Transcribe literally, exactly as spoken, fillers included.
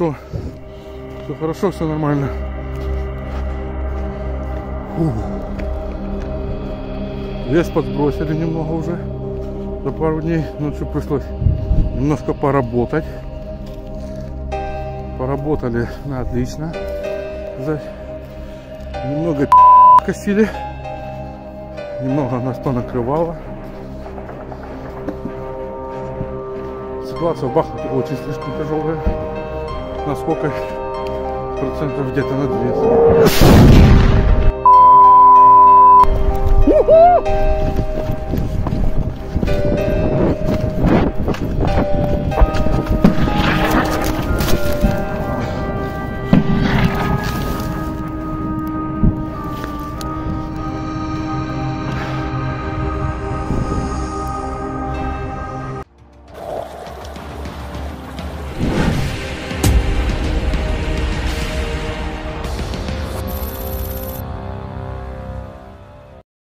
хорошо. Все хорошо, все нормально. Фу. Вес подбросили немного уже. За пару дней. Ну что, пришлось немножко поработать. Поработали на отлично. Немного косили. Немного нас понакрывало. Ситуация в Бахмуте очень слишком тяжелая. Насколько процентов где-то на двести.